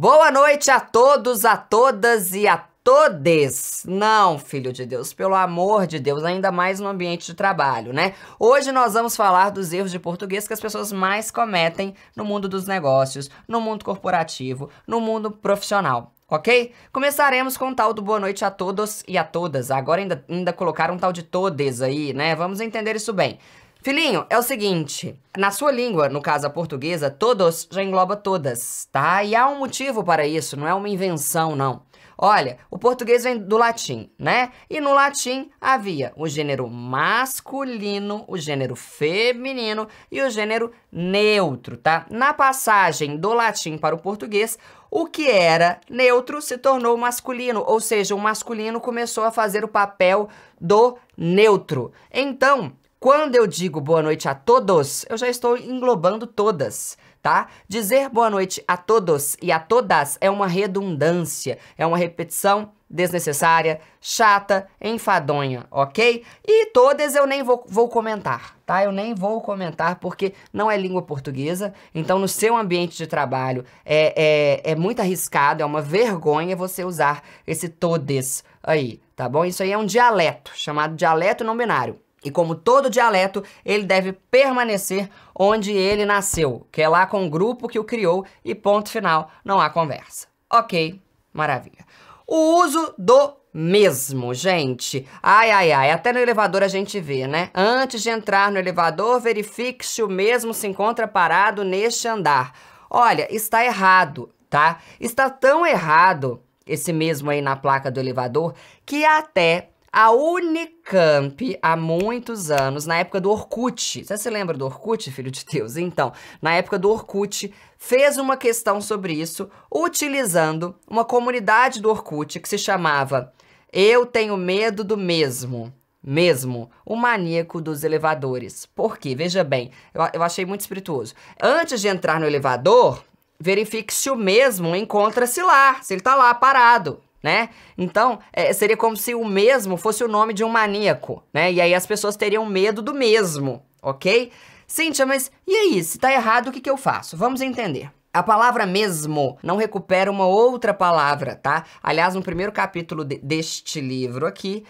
Boa noite a todos, a todas e a todes. Não, filho de Deus, pelo amor de Deus, ainda mais no ambiente de trabalho, né? Hoje nós vamos falar dos erros de português que as pessoas mais cometem no mundo dos negócios, no mundo corporativo, no mundo profissional. Ok? Começaremos com o tal do boa noite a todos e a todas. Agora ainda colocaram um tal de todes aí, né? Vamos entender isso bem. Filhinho, é o seguinte, na sua língua, no caso a portuguesa, todos já engloba todas, tá? E há um motivo para isso, não é uma invenção, não. Olha, o português vem do latim, né? E no latim havia o gênero masculino, o gênero feminino e o gênero neutro, tá? Na passagem do latim para o português, o que era neutro se tornou masculino, ou seja, o masculino começou a fazer o papel do neutro. Então, quando eu digo boa noite a todos, eu já estou englobando todas, tá? Dizer boa noite a todos e a todas é uma redundância, é uma repetição desnecessária, chata, enfadonha, ok? E todas eu nem vou comentar, tá? Eu nem vou comentar porque não é língua portuguesa, então no seu ambiente de trabalho é muito arriscado, é uma vergonha você usar esse todes aí, tá bom? Isso aí é um dialeto, chamado dialeto não binário. E como todo dialeto, ele deve permanecer onde ele nasceu, que é lá com o grupo que o criou e ponto final, não há conversa. Ok, maravilha. O uso do mesmo, gente. Ai, ai, ai, até no elevador a gente vê, né? Antes de entrar no elevador, verifique se o mesmo se encontra parado neste andar. Olha, está errado, tá? Está tão errado esse mesmo aí na placa do elevador que até a Unicamp, há muitos anos, na época do Orkut, você se lembra do Orkut, filho de Deus? Então, na época do Orkut, fez uma questão sobre isso, utilizando uma comunidade do Orkut que se chamava Eu Tenho Medo do Mesmo, o maníaco dos elevadores. Por quê? Veja bem, eu achei muito espirituoso. Antes de entrar no elevador, verifique se o mesmo encontra-se lá, se ele tá lá parado, né? Então, seria como se o mesmo fosse o nome de um maníaco, né? E aí as pessoas teriam medo do mesmo, ok? Cíntia, mas e aí? Se tá errado, o que eu faço? Vamos entender. A palavra mesmo não recupera uma outra palavra, tá? Aliás, no primeiro capítulo deste livro aqui,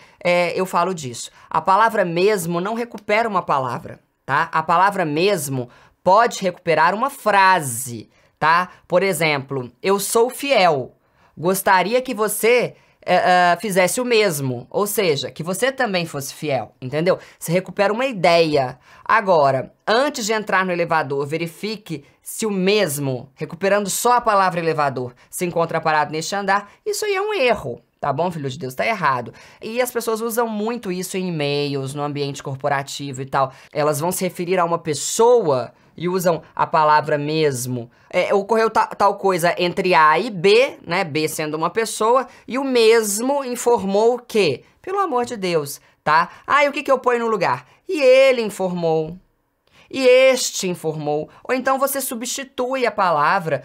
eu falo disso. A palavra mesmo não recupera uma palavra, tá? A palavra mesmo pode recuperar uma frase, tá? Por exemplo, eu sou fiel. Gostaria que você fizesse o mesmo, ou seja, que você também fosse fiel, entendeu? Você recupera uma ideia. Agora, antes de entrar no elevador, verifique se o mesmo, recuperando só a palavra elevador, se encontra parado neste andar. Isso aí é um erro, tá bom, filho de Deus? Tá errado. E as pessoas usam muito isso em e-mails, no ambiente corporativo e tal. Elas vão se referir a uma pessoa e usam a palavra mesmo. Ocorreu tal coisa entre A e B, né? B sendo uma pessoa, e o mesmo informou que, pelo amor de Deus, tá? Ah, e o que eu ponho no lugar? E ele informou. E este informou. Ou então você substitui a palavra,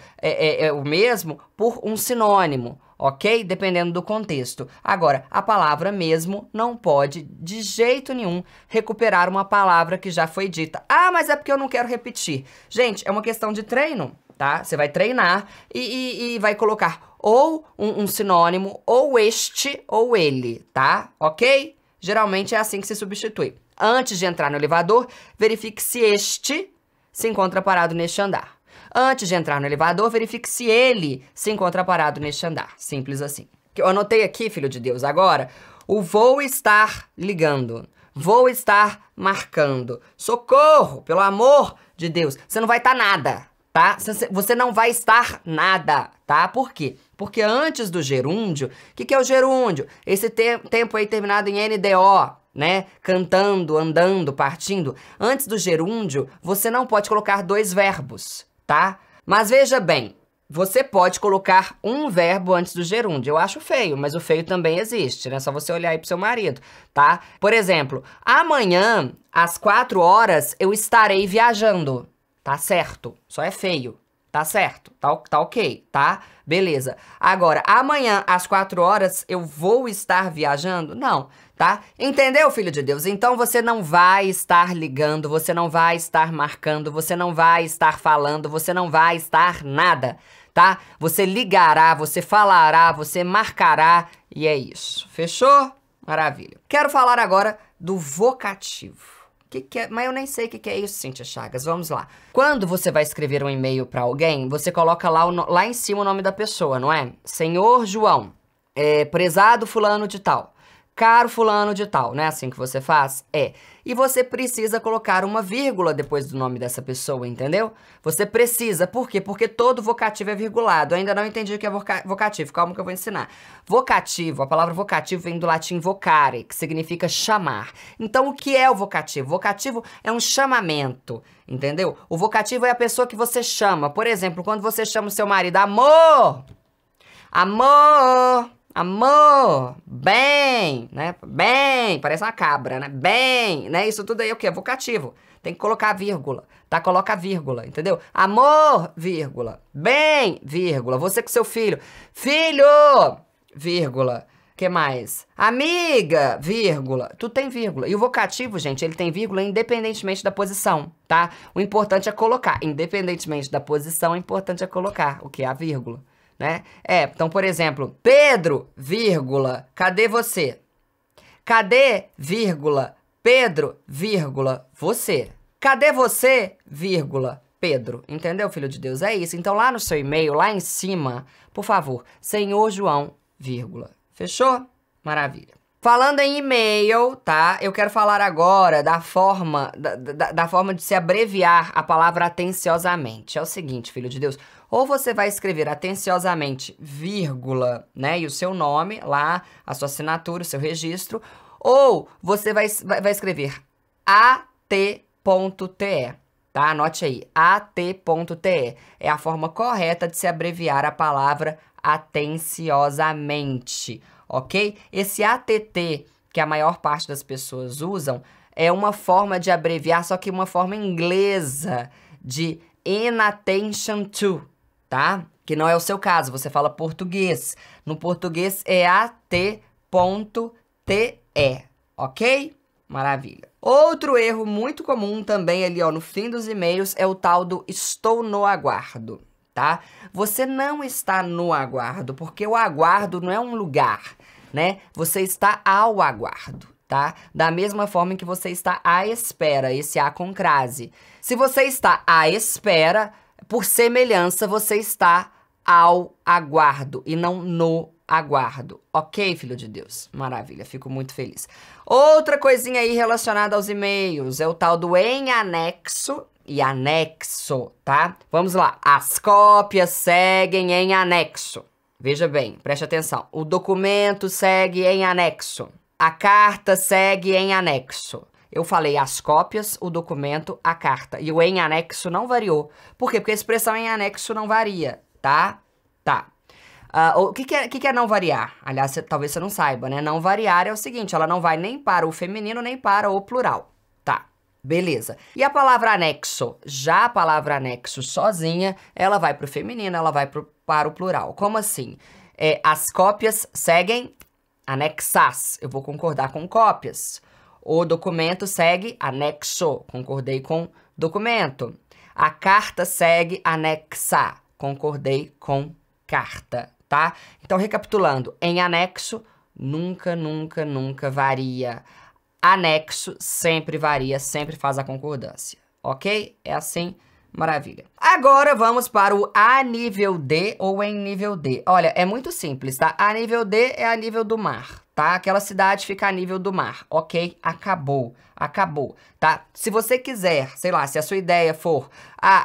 o mesmo, por um sinônimo, ok? Dependendo do contexto. Agora, a palavra mesmo não pode, de jeito nenhum, recuperar uma palavra que já foi dita. Ah, mas é porque eu não quero repetir. Gente, é uma questão de treino, tá? Você vai treinar e vai colocar ou um sinônimo, ou este, ou ele, tá? Ok? Geralmente é assim que se substitui. Antes de entrar no elevador, verifique se este se encontra parado neste andar. Antes de entrar no elevador, verifique se ele se encontra parado neste andar. Simples assim. Eu anotei aqui, filho de Deus, agora, o vou estar ligando, vou estar marcando. Socorro, pelo amor de Deus, você não vai estar nada, tá? Você não vai estar nada, tá? Por quê? Porque antes do gerúndio, o que é o gerúndio? Esse tempo aí terminado em NDO, né? Cantando, andando, partindo. Antes do gerúndio, você não pode colocar dois verbos, tá? Mas veja bem, você pode colocar um verbo antes do gerúndio. Eu acho feio, mas o feio também existe, né? Só você olhar aí pro seu marido, tá? Por exemplo, amanhã, às 4 horas, eu estarei viajando. Tá certo, só é feio. Tá certo, tá ok, tá? Beleza. Agora, amanhã, às 4 horas, eu vou estar viajando? Não, tá? Entendeu, filho de Deus? Então, você não vai estar ligando, você não vai estar marcando, você não vai estar falando, você não vai estar nada, tá? Você ligará, você falará, você marcará e é isso. Fechou? Maravilha. Quero falar agora do vocativo. Que é? Mas eu nem sei o que é isso, Cíntia Chagas. Vamos lá. Quando você vai escrever um e-mail pra alguém, você coloca lá, lá em cima o nome da pessoa, não é? Senhor João, prezado fulano de tal, caro fulano de tal, não é assim que você faz? É. E você precisa colocar uma vírgula depois do nome dessa pessoa, entendeu? Você precisa. Por quê? Porque todo vocativo é virgulado. Eu ainda não entendi o que é vocativo. Calma que eu vou ensinar. Vocativo, a palavra vocativo vem do latim vocare, que significa chamar. Então, o que é o vocativo? Vocativo é um chamamento, entendeu? O vocativo é a pessoa que você chama. Por exemplo, quando você chama o seu marido, amor! Amor! Amor, bem, né? Bem, parece uma cabra, né? Bem, né? Isso tudo aí é o quê? É vocativo. Tem que colocar vírgula, tá? Coloca vírgula, entendeu? Amor, vírgula. Bem, vírgula. Você com seu filho. Filho, vírgula. O que mais? Amiga, vírgula. Tudo tem vírgula. E o vocativo, gente, ele tem vírgula independentemente da posição, tá? O importante é colocar. Independentemente da posição, o importante é colocar o que? A vírgula. Né? É, então, por exemplo, Pedro, vírgula, cadê você? Cadê, vírgula, Pedro, vírgula, você? Cadê você, vírgula, Pedro? Entendeu, filho de Deus? É isso. Então, lá no seu e-mail, lá em cima, por favor, Senhor João, vírgula. Fechou? Maravilha. Falando em e-mail, tá? Eu quero falar agora da forma de se abreviar a palavra atenciosamente. É o seguinte, filho de Deus, ou você vai escrever atenciosamente, vírgula, né? E o seu nome lá, a sua assinatura, o seu registro, ou você vai escrever at.te, tá? Anote aí, at.te. É a forma correta de se abreviar a palavra atenciosamente. Ok? Esse ATT, que a maior parte das pessoas usam, é uma forma de abreviar, só que uma forma inglesa de inattention to, tá? Que não é o seu caso, você fala português. No português é AT.TE, ok? Maravilha. Outro erro muito comum também ali, ó, no fim dos e-mails é o tal do estou no aguardo. Tá? Você não está no aguardo, porque o aguardo não é um lugar, né? Você está ao aguardo, tá? Da mesma forma em que você está à espera, esse A com crase. Se você está à espera, por semelhança, você está ao aguardo e não no aguardo. Ok, filho de Deus? Maravilha, fico muito feliz. Outra coisinha aí relacionada aos e-mails é o tal do em anexo. E anexo, tá? Vamos lá. As cópias seguem em anexo. Veja bem, preste atenção. O documento segue em anexo. A carta segue em anexo. Eu falei as cópias, o documento, a carta. E o em anexo não variou. Por quê? Porque a expressão em anexo não varia, tá? Tá. O que é não variar? Aliás, talvez você não saiba, né? Não variar é o seguinte, ela não vai nem para o feminino, nem para o plural. Beleza. E a palavra anexo? Já a palavra anexo sozinha, ela vai pro feminino, ela vai para o plural. Como assim? É, as cópias seguem anexas. Eu vou concordar com cópias. O documento segue anexo. Concordei com documento. A carta segue anexa. Concordei com carta, tá? Então, recapitulando. Em anexo, nunca, nunca, nunca varia. Anexo sempre varia, sempre faz a concordância, ok? É assim, maravilha. Agora vamos para o a nível D ou em nível D. Olha, é muito simples, tá? A nível D é a nível do mar, tá? Aquela cidade fica a nível do mar, ok? Acabou, acabou, tá? Se você quiser, sei lá, se a sua ideia for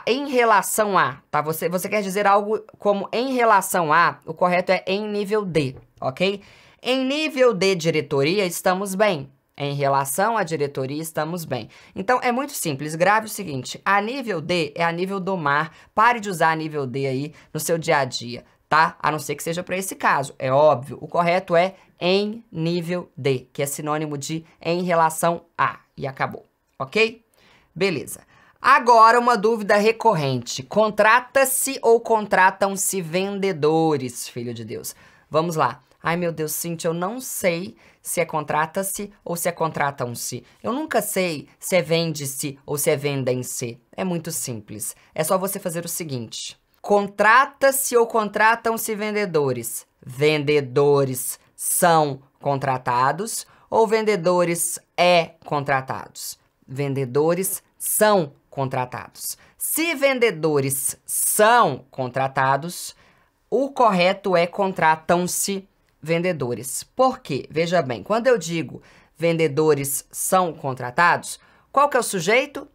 em relação a, tá? Você quer dizer algo como em relação a, o correto é em nível D, ok? Em nível D diretoria estamos bem. Em relação à diretoria, estamos bem. Então, é muito simples. Grave o seguinte. A nível D é a nível do mar. Pare de usar a nível D aí no seu dia a dia, tá? A não ser que seja para esse caso. É óbvio. O correto é em nível D, que é sinônimo de em relação a. E acabou. Ok? Beleza. Agora, uma dúvida recorrente. Contrata-se ou contratam-se vendedores, filho de Deus? Vamos lá. Ai, meu Deus, Cíntia, eu não sei se é contrata-se ou se é contratam-se. Eu nunca sei se é vende-se ou se é vendem-se. É muito simples. É só você fazer o seguinte. Contrata-se ou contratam-se vendedores? Vendedores são contratados ou vendedores é contratados? Vendedores são contratados. Se vendedores são contratados, o correto é contratam-se vendedores. Por quê? Veja bem, quando eu digo vendedores são contratados, qual que é o sujeito?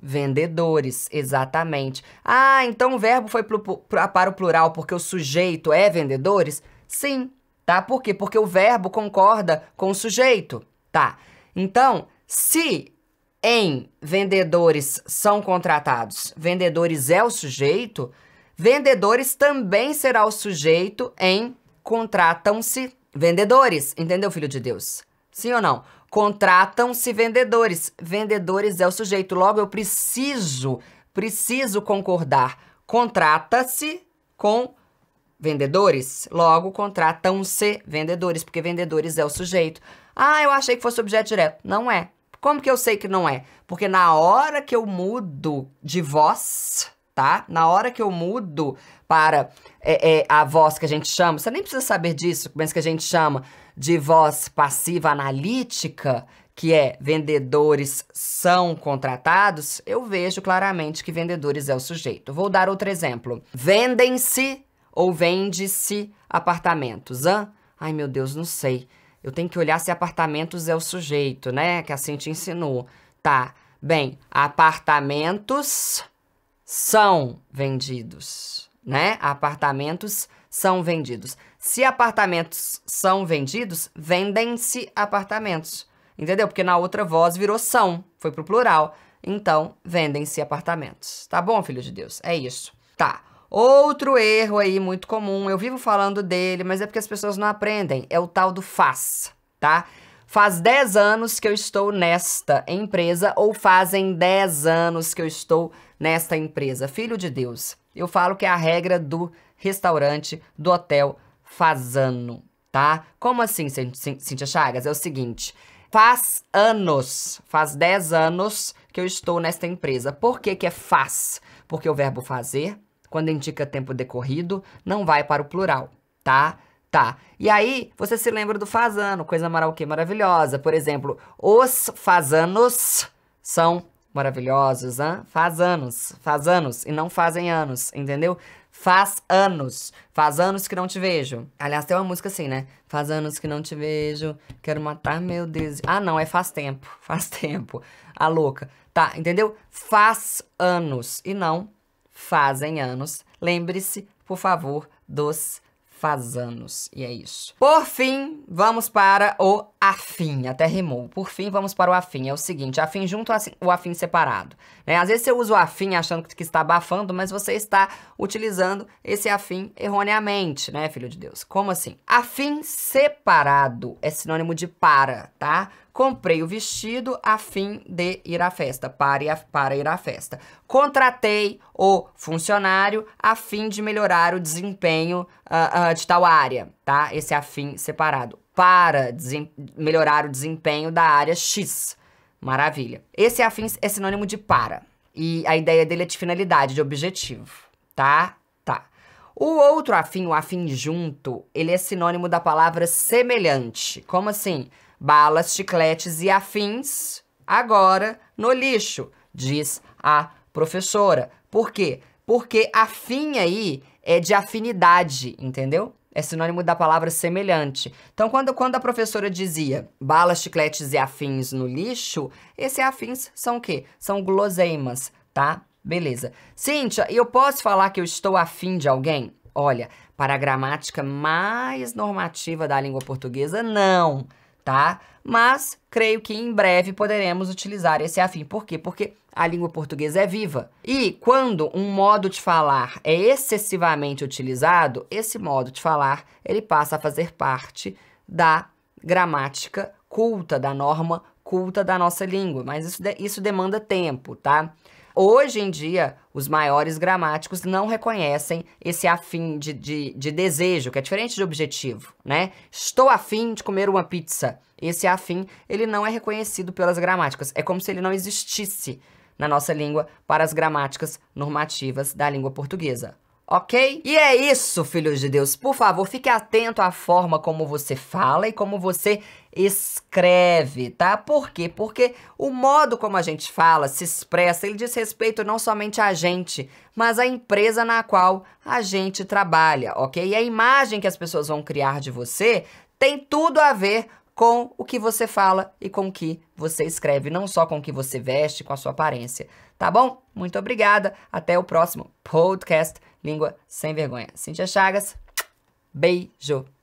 Vendedores, exatamente. Ah, então o verbo foi para o plural porque o sujeito é vendedores? Sim, tá? Por quê? Porque o verbo concorda com o sujeito, tá? Então, se em vendedores são contratados, vendedores é o sujeito, vendedores também será o sujeito em contratam-se vendedores. Entendeu, filho de Deus? Sim ou não? Contratam-se vendedores. Vendedores é o sujeito. Logo, eu preciso concordar. Contrata-se com vendedores. Logo, contratam-se vendedores, porque vendedores é o sujeito. Ah, eu achei que fosse objeto direto. Não é. Como que eu sei que não é? Porque na hora que eu mudo de voz, tá? Na hora que eu mudo para a voz que a gente chama, você nem precisa saber disso, mas que a gente chama de voz passiva analítica, que é vendedores são contratados, eu vejo claramente que vendedores é o sujeito. Vou dar outro exemplo. Vendem-se ou vende-se apartamentos, hã? Ai, meu Deus, não sei. Eu tenho que olhar se apartamentos é o sujeito, né? Que a Cíntia ensinou. Tá, bem, apartamentos são vendidos, né? Apartamentos são vendidos. Se apartamentos são vendidos, vendem-se apartamentos. Entendeu? Porque na outra voz virou são, foi pro plural. Então, vendem-se apartamentos. Tá bom, filho de Deus? É isso. Tá. Outro erro aí muito comum, eu vivo falando dele, mas é porque as pessoas não aprendem, é o tal do faz, tá? Faz 10 anos que eu estou nesta empresa ou fazem 10 anos que eu estou nesta empresa. Filho de Deus, eu falo que é a regra do restaurante, do hotel faz ano, tá? Como assim, Cíntia Chagas? É o seguinte, faz anos, faz 10 anos que eu estou nesta empresa. Por que que é faz? Porque o verbo fazer, quando indica tempo decorrido, não vai para o plural, tá? Tá. E aí, você se lembra do faz ano, coisa maravilhosa. Por exemplo, os fazanos são maravilhosos, hein? Faz anos, e não fazem anos, entendeu? Faz anos que não te vejo. Aliás, tem uma música assim, né? Faz anos que não te vejo, quero matar meu desejo. Ah, não, é faz tempo, a louca. Tá, entendeu? Faz anos, e não fazem anos. Lembre-se, por favor, dos fazanos. E é isso. Por fim, vamos para o afim. Até rimou. Por fim, vamos para o afim. É o seguinte, afim junto o afim separado. Né? Às vezes você usa o afim achando que está abafando, mas você está utilizando esse afim erroneamente, né, filho de Deus? Como assim? Afim separado é sinônimo de para, tá? Comprei o vestido a fim de ir à festa, para ir à festa. Contratei o funcionário a fim de melhorar o desempenho de tal área, tá? Esse a fim separado. Para melhorar o desempenho da área X. Maravilha. Esse a fim é sinônimo de para. E a ideia dele é de finalidade, de objetivo, tá? Tá. O outro a fim, o a fim junto, ele é sinônimo da palavra semelhante. Como assim? Balas, chicletes e afins, agora no lixo, diz a professora. Por quê? Porque afim aí é de afinidade, entendeu? É sinônimo da palavra semelhante. Então, quando a professora dizia balas, chicletes e afins no lixo, esses afins são o quê? São guloseimas, tá? Beleza. Cíntia, eu posso falar que eu estou afim de alguém? Olha, para a gramática mais normativa da língua portuguesa, não. Tá? Mas creio que em breve poderemos utilizar esse afim. Por quê? Porque a língua portuguesa é viva. E quando um modo de falar é excessivamente utilizado, esse modo de falar, ele passa a fazer parte da gramática culta, da norma culta da nossa língua. Mas isso demanda tempo, tá? Hoje em dia, os maiores gramáticos não reconhecem esse afim de desejo, que é diferente de objetivo, né? Estou afim de comer uma pizza. Esse afim, ele não é reconhecido pelas gramáticas. É como se ele não existisse na nossa língua para as gramáticas normativas da língua portuguesa. ok? E é isso, filhos de Deus. Por favor, fique atento à forma como você fala e como você escreve, tá? Por quê? Porque o modo como a gente fala, se expressa, ele diz respeito não somente a gente, mas à empresa na qual a gente trabalha, ok? E a imagem que as pessoas vão criar de você tem tudo a ver com o que você fala e com o que você escreve, não só com o que você veste, com a sua aparência, tá bom? Muito obrigada, até o próximo podcast Língua Sem Vergonha. Cíntia Chagas, beijo!